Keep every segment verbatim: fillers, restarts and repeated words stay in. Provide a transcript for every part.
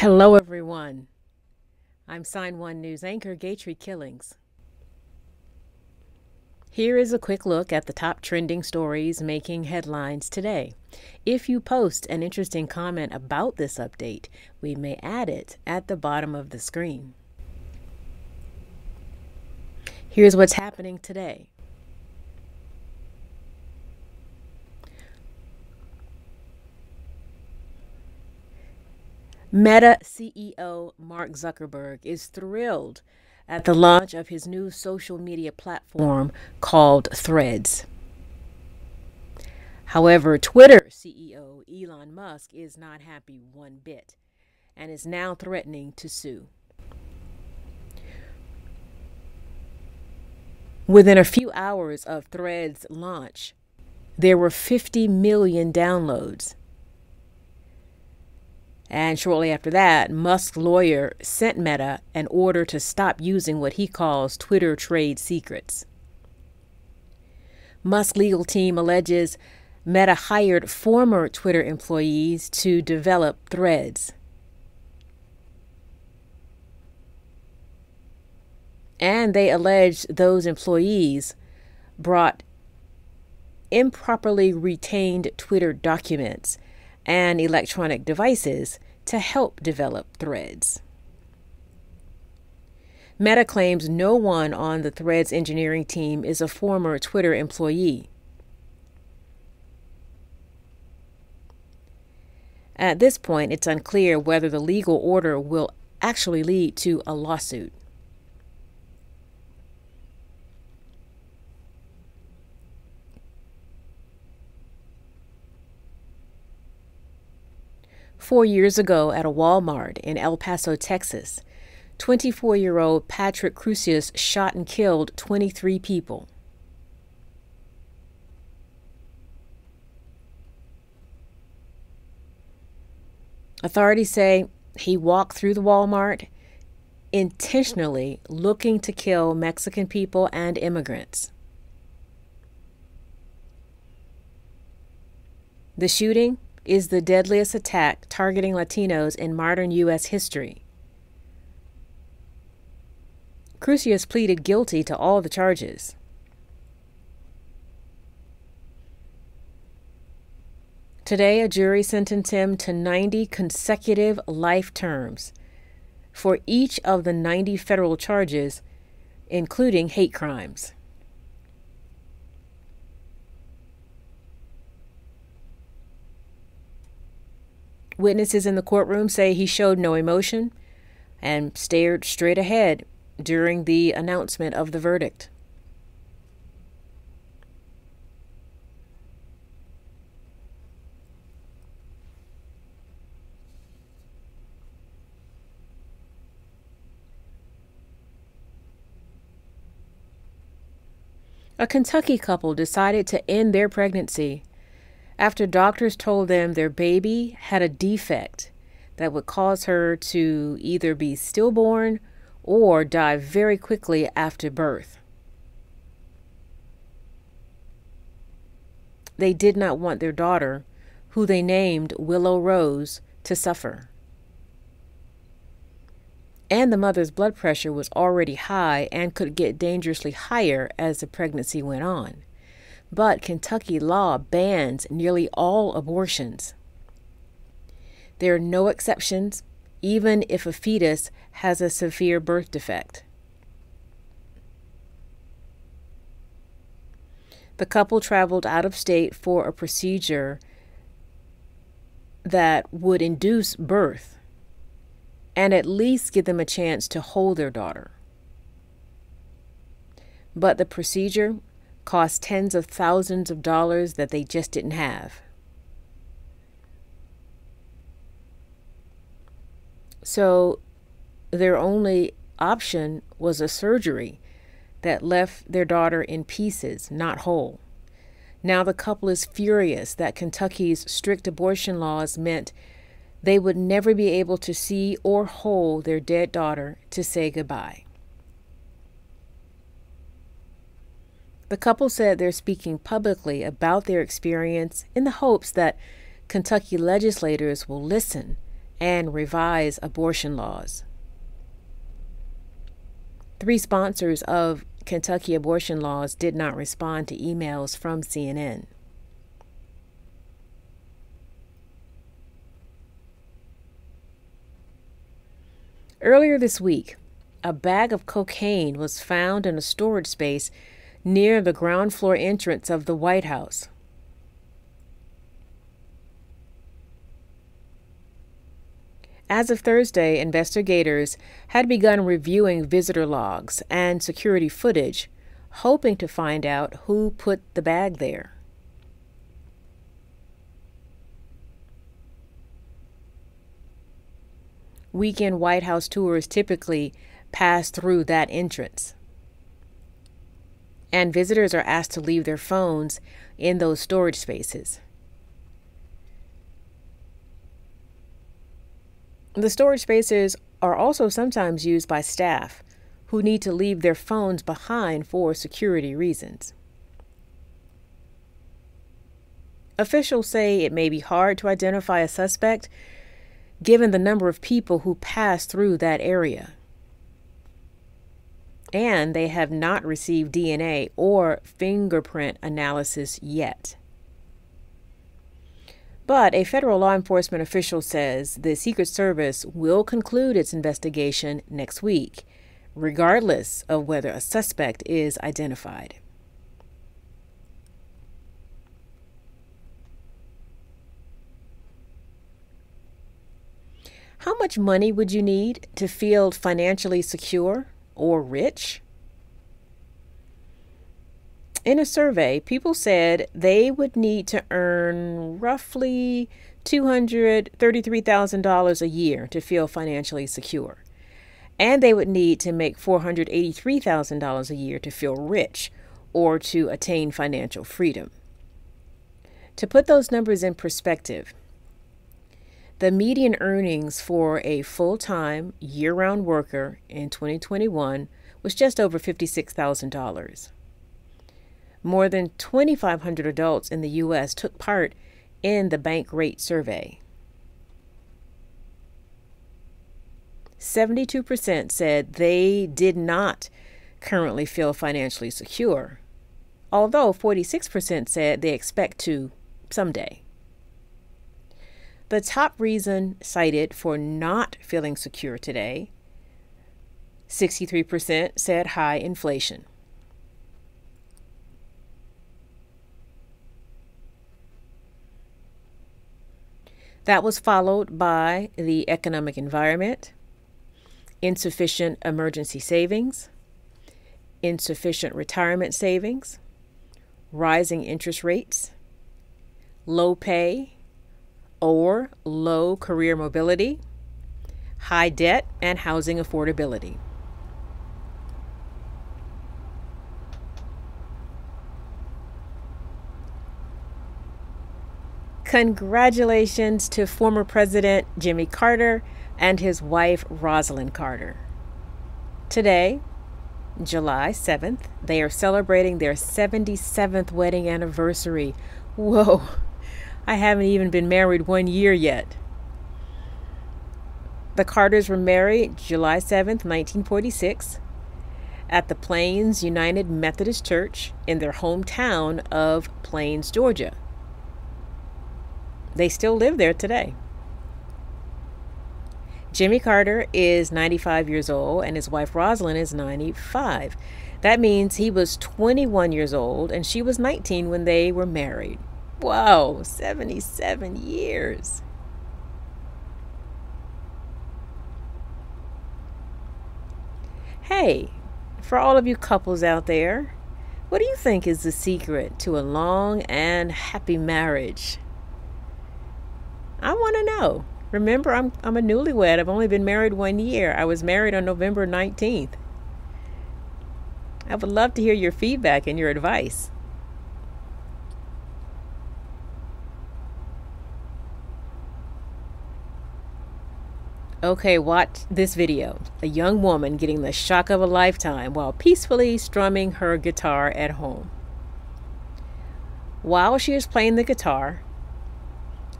Hello, everyone. I'm Sign One News anchor Gaytree Killings. Here is a quick look at the top trending stories making headlines today. If you post an interesting comment about this update, we may add it at the bottom of the screen. Here's what's happening today. Meta C E O Mark Zuckerberg is thrilled at the launch of his new social media platform called Threads. However, Twitter C E O Elon Musk is not happy one bit and is now threatening to sue. Within a few hours of Threads' launch, there were fifty million downloads. And shortly after that, Musk's lawyer sent Meta an order to stop using what he calls Twitter trade secrets. Musk's legal team alleges Meta hired former Twitter employees to develop Threads. And they allege those employees brought improperly retained Twitter documents and electronic devices to help develop Threads. Meta claims no one on the Threads engineering team is a former Twitter employee. At this point, it's unclear whether the legal order will actually lead to a lawsuit. Four years ago at a Walmart in El Paso, Texas, twenty-four-year-old Patrick Crusius shot and killed twenty-three people. Authorities say he walked through the Walmart intentionally looking to kill Mexican people and immigrants. The shooting is the deadliest attack targeting Latinos in modern U S history. Crusius pleaded guilty to all the charges. Today, a jury sentenced him to ninety consecutive life terms for each of the ninety federal charges, including hate crimes. Witnesses in the courtroom say he showed no emotion and stared straight ahead during the announcement of the verdict. A Kentucky couple decided to end their pregnancy after doctors told them their baby had a defect that would cause her to either be stillborn or die very quickly after birth. They did not want their daughter, who they named Willow Rose, to suffer. And the mother's blood pressure was already high and could get dangerously higher as the pregnancy went on. But Kentucky law bans nearly all abortions. There are no exceptions, even if a fetus has a severe birth defect. The couple traveled out of state for a procedure that would induce birth and at least give them a chance to hold their daughter. But the procedure cost tens of thousands of dollars that they just didn't have. So their only option was a surgery that left their daughter in pieces, not whole. Now the couple is furious that Kentucky's strict abortion laws meant they would never be able to see or hold their dead daughter to say goodbye. The couple said they're speaking publicly about their experience in the hopes that Kentucky legislators will listen and revise abortion laws. Three sponsors of Kentucky abortion laws did not respond to emails from C N N. Earlier this week, a bag of cocaine was found in a storage space near the ground floor entrance of the White House. As of Thursday, investigators had begun reviewing visitor logs and security footage, hoping to find out who put the bag there. Weekend White House tours typically pass through that entrance, and visitors are asked to leave their phones in those storage spaces. The storage spaces are also sometimes used by staff who need to leave their phones behind for security reasons. Officials say it may be hard to identify a suspect given the number of people who pass through that area. And they have not received D N A or fingerprint analysis yet. But a federal law enforcement official says the Secret Service will conclude its investigation next week, regardless of whether a suspect is identified. How much money would you need to feel financially secure or rich? In a survey, people said they would need to earn roughly two hundred thirty-three thousand dollars a year to feel financially secure. And they would need to make four hundred eighty-three thousand dollars a year to feel rich or to attain financial freedom. To put those numbers in perspective, the median earnings for a full-time, year-round worker in twenty twenty-one was just over fifty-six thousand dollars. More than twenty-five hundred adults in the U S took part in the bank rate survey. seventy-two percent said they did not currently feel financially secure, although forty-six percent said they expect to someday. The top reason cited for not feeling secure today, sixty-three percent said high inflation. That was followed by the economic environment, insufficient emergency savings, insufficient retirement savings, rising interest rates, low pay or low career mobility, high debt, and housing affordability. Congratulations to former President Jimmy Carter and his wife Rosalynn Carter. Today, July seventh, they are celebrating their seventy-seventh wedding anniversary. Whoa, I haven't even been married one year yet. The Carters were married July seventh, nineteen forty-six, at the Plains United Methodist Church in their hometown of Plains, Georgia. They still live there today. Jimmy Carter is ninety-five years old and his wife Rosalynn is ninety-five. That means he was twenty-one years old and she was nineteen when they were married. Wow, seventy-seven years. Hey, for all of you couples out there, what do you think is the secret to a long and happy marriage? I want to know. Remember, I'm, I'm a newlywed. I've only been married one year. I was married on November nineteenth. I would love to hear your feedback and your advice. Okay, watch this video. A young woman getting the shock of a lifetime while peacefully strumming her guitar at home. While she is playing the guitar,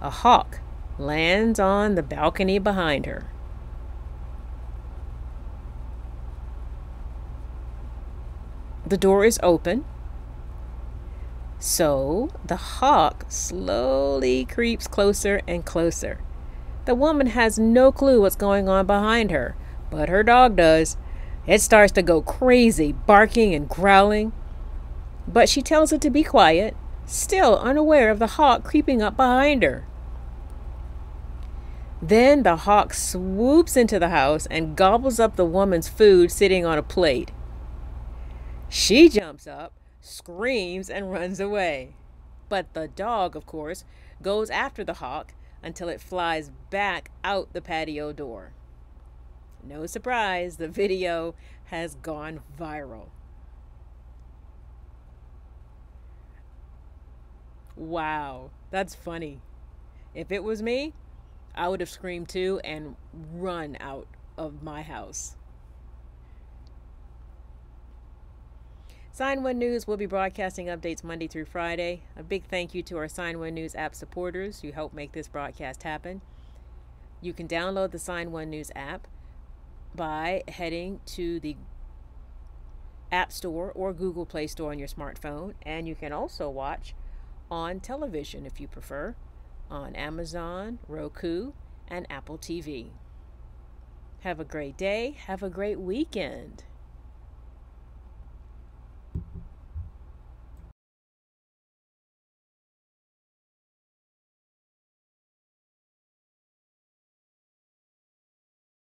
a hawk lands on the balcony behind her. The door is open, so the hawk slowly creeps closer and closer. The woman has no clue what's going on behind her, but her dog does. It starts to go crazy, barking and growling, but she tells it to be quiet, still unaware of the hawk creeping up behind her. Then the hawk swoops into the house and gobbles up the woman's food sitting on a plate. She jumps up, screams, and runs away. But the dog, of course, goes after the hawk until it flies back out the patio door. No surprise, the video has gone viral. Wow, that's funny. If it was me, I would have screamed too and run out of my house. Sign One News will be broadcasting updates Monday through Friday. A big thank you to our Sign One News app supporters who help make this broadcast happen. You can download the Sign One News app by heading to the App Store or Google Play Store on your smartphone, and you can also watch on television if you prefer, on Amazon, Roku, and Apple T V. Have a great day. Have a great weekend.